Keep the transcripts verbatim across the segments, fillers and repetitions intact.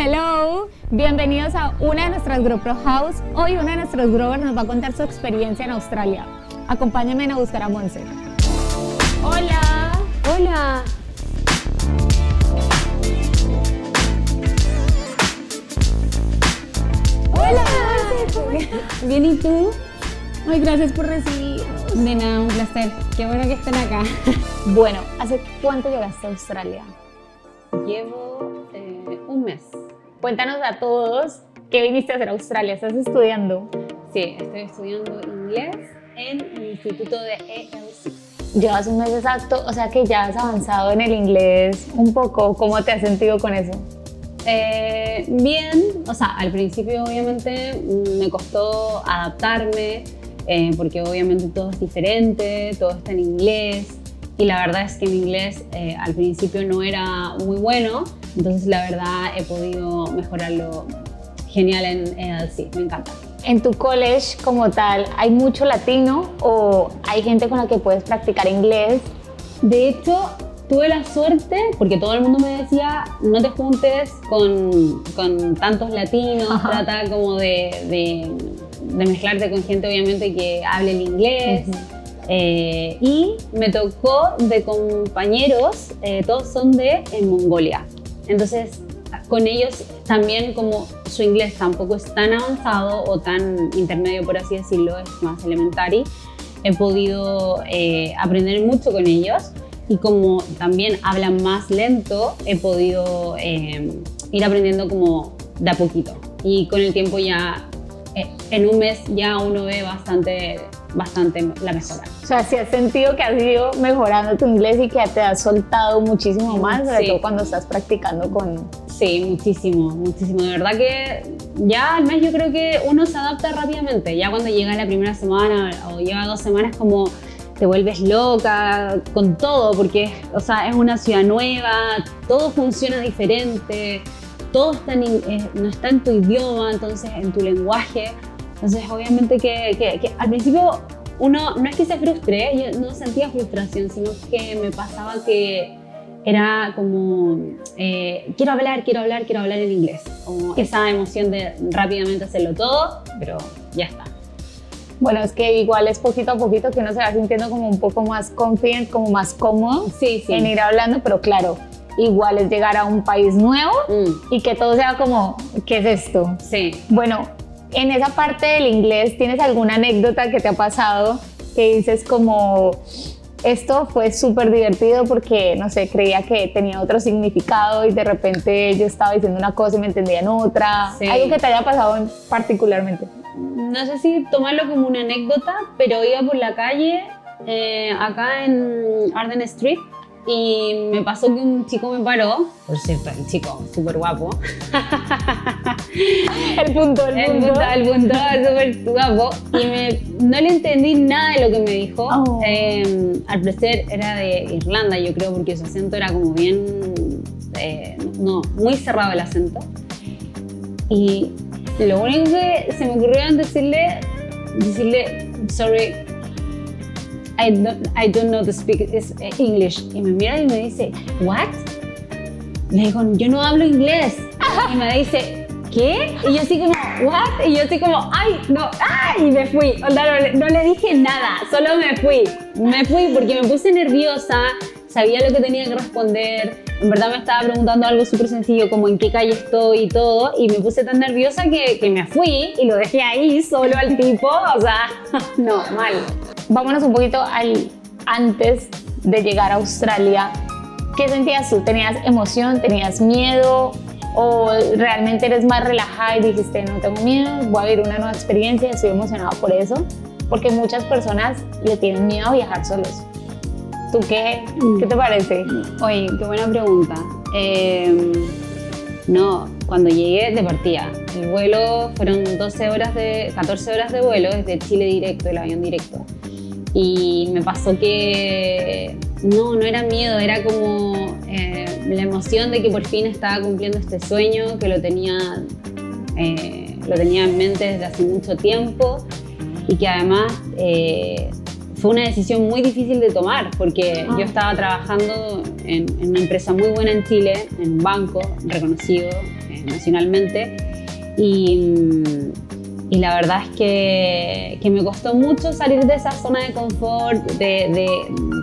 Hello, bienvenidos a una de nuestras GrowPro House. Hoy una de nuestros growers nos va a contar su experiencia en Australia. Acompáñenme a buscar a Montse. Hola. Hola. Hola. Bien, ¿y tú? Ay, gracias por recibirnos. De nada, un placer. Qué bueno que estén acá. Bueno, ¿hace cuánto llegaste a Australia? Llevo eh, un mes. Cuéntanos a todos, ¿qué viniste a hacer a Australia? ¿Estás estudiando? Sí, estoy estudiando inglés en el Instituto de E L C. Llevas un mes exacto, o sea que ya has avanzado en el inglés un poco. ¿Cómo te has sentido con eso? Eh, bien, o sea, al principio obviamente me costó adaptarme, eh, porque obviamente todo es diferente, todo está en inglés. Y la verdad es que mi inglés eh, al principio no era muy bueno, entonces la verdad he podido mejorarlo genial en E L C, me encanta. ¿En tu college como tal hay mucho latino o hay gente con la que puedes practicar inglés? De hecho, tuve la suerte, porque todo el mundo me decía, no te juntes con, con tantos latinos, ajá, trata como de, de, de mezclarte con gente obviamente que hable el inglés. Uh-huh. Eh, y me tocó de compañeros, eh, todos son de en Mongolia, entonces con ellos también como su inglés tampoco es tan avanzado o tan intermedio, por así decirlo, es más elementary, he podido eh, aprender mucho con ellos y como también hablan más lento, he podido eh, ir aprendiendo como de a poquito y con el tiempo ya, eh, en un mes ya uno ve bastante... bastante la mejora. O sea, si has sentido que has ido mejorando tu inglés y que te has soltado muchísimo más, sobre sí, todo cuando estás practicando con... Sí, muchísimo, muchísimo. De verdad que ya al mes yo creo que uno se adapta rápidamente. Ya cuando llega la primera semana o lleva dos semanas como te vuelves loca con todo porque, o sea, es una ciudad nueva, todo funciona diferente, todo está en, eh, no está en tu idioma, entonces en tu lenguaje. Entonces, obviamente que, que, que al principio uno no es que se frustre, yo no sentía frustración, sino que me pasaba que era como eh, quiero hablar, quiero hablar, quiero hablar en inglés. Como esa emoción de rápidamente hacerlo todo, pero ya está. Bueno, es que igual es poquito a poquito que uno se va sintiendo como un poco más confident, como más cómodo, sí, sí, en ir hablando, pero claro, igual es llegar a un país nuevo, mm, y que todo sea como, ¿qué es esto? Sí. Bueno, en esa parte del inglés, ¿tienes alguna anécdota que te ha pasado que dices como esto fue súper divertido porque, no sé, creía que tenía otro significado y de repente yo estaba diciendo una cosa y me entendía en otra? Sí. ¿Algo que te haya pasado particularmente? No sé si tomarlo como una anécdota, pero iba por la calle eh, acá en Arden Street y me pasó que un chico me paró, por cierto, el chico súper guapo. El punto, el, el punto, punto. El punto, súper guapo. Y me, no le entendí nada de lo que me dijo. Oh. Eh, al parecer era de Irlanda, yo creo, porque su acento era como bien... Eh, no, muy cerrado el acento. Y lo único que se me ocurrió era decirle, decirle, sorry, I don't, I don't know to speak English. Y me mira y me dice, what? Le digo, yo no hablo inglés. Y me dice, ¿qué? Y yo así como, what? Y yo así como, ay, no, ay, y me fui. No, no, no le dije nada, solo me fui. Me fui porque me puse nerviosa, sabía lo que tenía que responder. En verdad me estaba preguntando algo súper sencillo, como en qué calle estoy y todo. Y me puse tan nerviosa que, que me fui y lo dejé ahí solo al tipo. O sea, no, mal. Vámonos un poquito al antes de llegar a Australia. ¿Qué sentías tú? ¿Tenías emoción? ¿Tenías miedo? ¿O realmente eres más relajada y dijiste, no tengo miedo, voy a vivir una nueva experiencia, estoy emocionada por eso? Porque muchas personas le tienen miedo a viajar solos. ¿Tú qué? ¿Qué te parece? Oye, qué buena pregunta. Eh, no, cuando llegué de partida. El vuelo fueron doce horas de, catorce horas de vuelo desde Chile directo, el avión directo. Y me pasó que no, no era miedo, era como eh, la emoción de que por fin estaba cumpliendo este sueño, que lo tenía, eh, lo tenía en mente desde hace mucho tiempo y que además eh, fue una decisión muy difícil de tomar porque ah. yo estaba trabajando en, en una empresa muy buena en Chile, en un banco reconocido eh, nacionalmente, y, y la verdad es que, que me costó mucho salir de esa zona de confort, de, de,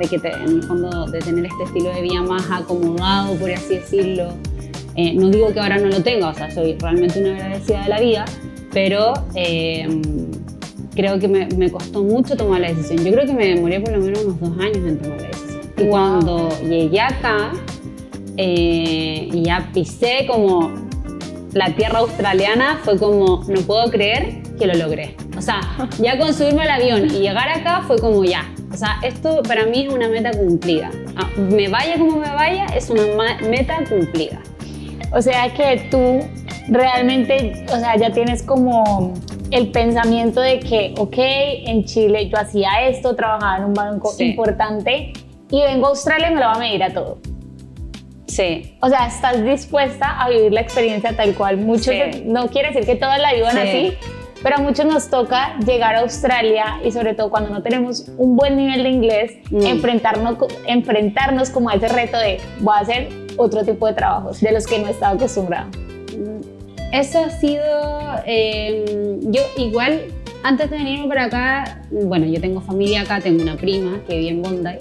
de que te, en el fondo de tener este estilo de vida más acomodado, por así decirlo. Eh, no digo que ahora no lo tenga, o sea, soy realmente una agradecida de la vida, pero eh, creo que me, me costó mucho tomar la decisión. Yo creo que me demoré por lo menos unos dos años en tomar la decisión. Y wow. cuando llegué acá eh, y ya pisé como la tierra australiana, fue como, no puedo creer que lo logré. O sea, ya con subirme al avión y llegar acá fue como ya. O sea, esto para mí es una meta cumplida. Ah, me vaya como me vaya, es una meta cumplida. O sea que tú realmente, o sea, ya tienes como el pensamiento de que, ok, en Chile yo hacía esto, trabajaba en un banco sí. importante y vengo a Australia y me lo va a medir a todo. Sí. O sea, estás dispuesta a vivir la experiencia tal cual. Muchos, sí. no quiere decir que todos la vivan sí. así, pero a muchos nos toca llegar a Australia y sobre todo cuando no tenemos un buen nivel de inglés, mm. enfrentarnos, enfrentarnos como a ese reto de voy a hacer otro tipo de trabajos de los que no estaba acostumbrada. Eso ha sido... Eh, yo igual, antes de venirme para acá, bueno, yo tengo familia acá, tengo una prima que vive en Bondi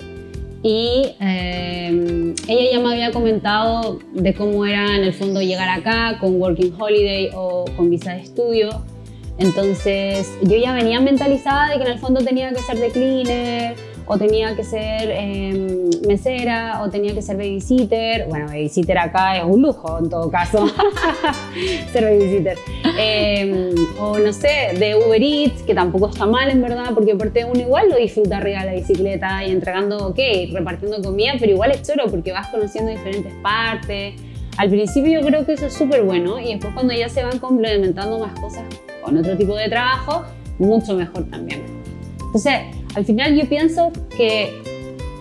y eh, ella ya me había comentado de cómo era en el fondo llegar acá con Working Holiday o con visa de estudio. Entonces yo ya venía mentalizada de que en el fondo tenía que ser de cleaner, o tenía que ser eh, mesera, o tenía que ser babysitter. Bueno, babysitter acá es un lujo, en todo caso, ser babysitter. Eh, o no sé, de Uber Eats, que tampoco está mal, en verdad, porque aparte uno igual lo disfruta arriba de la bicicleta y entregando, ok, repartiendo comida, pero igual es choro porque vas conociendo diferentes partes. Al principio yo creo que eso es súper bueno y después cuando ya se van complementando más cosas con otro tipo de trabajo, mucho mejor también. Entonces, al final yo pienso que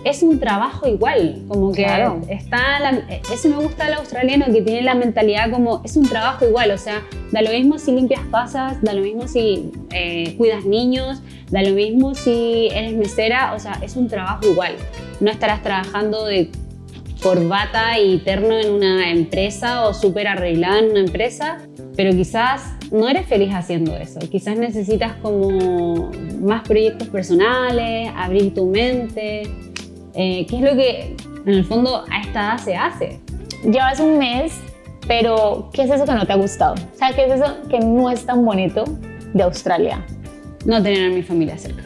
es un trabajo igual, como que claro. está la, eso me gusta del australiano, que tiene la mentalidad como es un trabajo igual, o sea, da lo mismo si limpias casas, da lo mismo si eh, cuidas niños, da lo mismo si eres mesera, o sea, es un trabajo igual. No estarás trabajando de corbata y terno en una empresa o súper arreglada en una empresa, pero quizás no eres feliz haciendo eso. Quizás necesitas como más proyectos personales, abrir tu mente, eh, que es lo que en el fondo a esta edad se hace. Llevas un mes, pero ¿qué es eso que no te ha gustado? O sea, ¿qué es eso que no es tan bonito de Australia? No tener a mi familia cerca.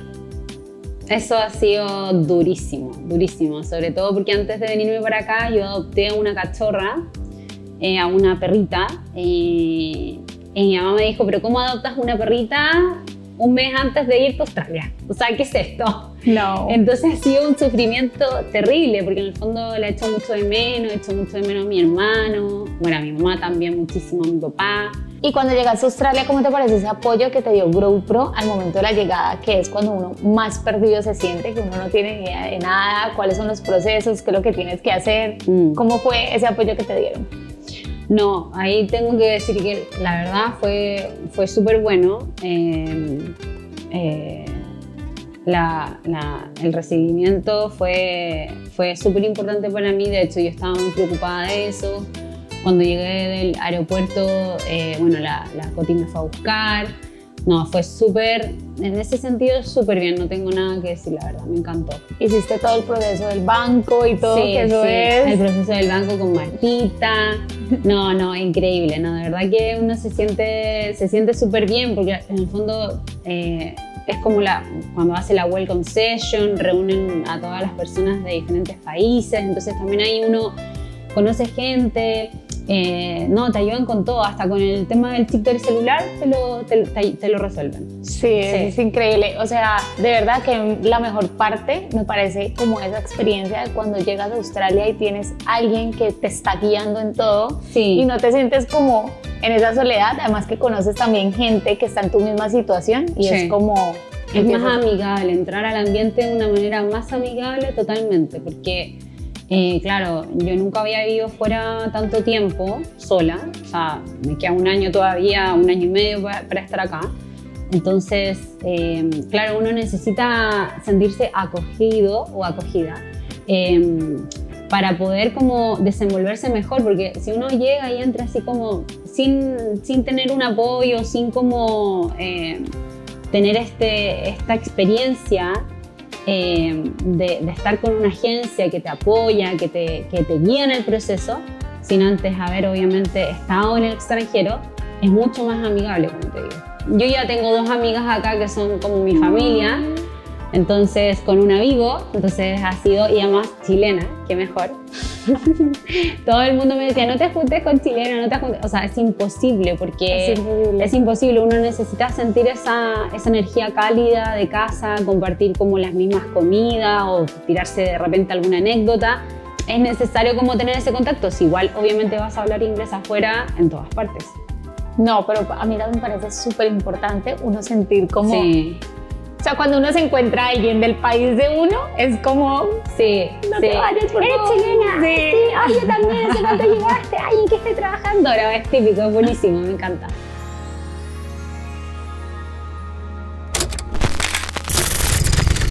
Eso ha sido durísimo, durísimo, sobre todo porque antes de venirme para acá yo adopté a una cachorra, eh, a una perrita, eh, y mi mamá me dijo, pero ¿cómo adoptas una perrita un mes antes de irte a Australia? O sea, ¿qué es esto? No. Entonces ha sido un sufrimiento terrible, porque en el fondo le he hecho mucho de menos, he hecho mucho de menos a mi hermano, bueno, a mi mamá también muchísimo, a mi papá. Y cuando llegaste a Australia, ¿cómo te parece ese apoyo que te dio GrowPro al momento de la llegada, que es cuando uno más perdido se siente, que uno no tiene idea de nada, cuáles son los procesos, qué es lo que tienes que hacer? Mm. ¿Cómo fue ese apoyo que te dieron? No, ahí tengo que decir que la verdad fue, fue súper bueno eh, eh, la, la, el recibimiento fue, fue súper importante para mí, de hecho yo estaba muy preocupada de eso. Cuando llegué del aeropuerto, eh, bueno, la, la Coti me fue a buscar, no, fue súper, en ese sentido súper bien, no tengo nada que decir, la verdad, me encantó. Hiciste todo el proceso del banco y todo, sí, que eso sí. es. El proceso del banco con Martita, no, no, increíble, no, de verdad que uno se siente se siente súper bien porque en el fondo eh, es como la, cuando hace la welcome session, reúnen a todas las personas de diferentes países, entonces también ahí uno conoce gente. Eh, no, te ayudan con todo, hasta con el tema del chip del celular te lo, te, te, te lo resuelven. Sí, sí, es increíble. O sea, de verdad que la mejor parte me parece como esa experiencia de cuando llegas a Australia y tienes alguien que te está guiando en todo sí. y no te sientes como en esa soledad, además que conoces también gente que está en tu misma situación y sí. es como... Es más amigable, entrar al ambiente de una manera más amigable totalmente, porque... Eh, claro, yo nunca había vivido fuera tanto tiempo sola, o sea, me queda un año todavía, un año y medio para, para estar acá, Entonces, eh, claro, uno necesita sentirse acogido o acogida eh, para poder como desenvolverse mejor, porque si uno llega y entra así como sin, sin tener un apoyo, sin como eh, tener este, esta experiencia eh, de, de estar con una agencia que te apoya, que te, que te guía en el proceso, sin antes haber obviamente estado en el extranjero, es mucho más amigable, como te digo. Yo ya tengo dos amigas acá que son como mi familia, entonces con una vivo, entonces ha sido, y además chilena, que mejor. Todo el mundo me decía, no te juntes con chilena, no te juntes, o sea, es imposible, porque es imposible, es imposible. Uno necesita sentir esa, esa energía cálida de casa, compartir como las mismas comidas o tirarse de repente alguna anécdota. Es necesario como tener ese contacto, si igual obviamente vas a hablar inglés afuera en todas partes. No, pero a mí también me parece súper importante uno sentir como... Sí. O sea, cuando uno se encuentra a alguien del país de uno, es como... Sí, no sí. te vayas, por favor. ¡Eres chilena! Sí. Sí. ¡Ay, yo también! ¿Hace cuánto llegaste? ¡Ay, en qué estoy trabajando! Ahora es típico, es buenísimo, me encanta.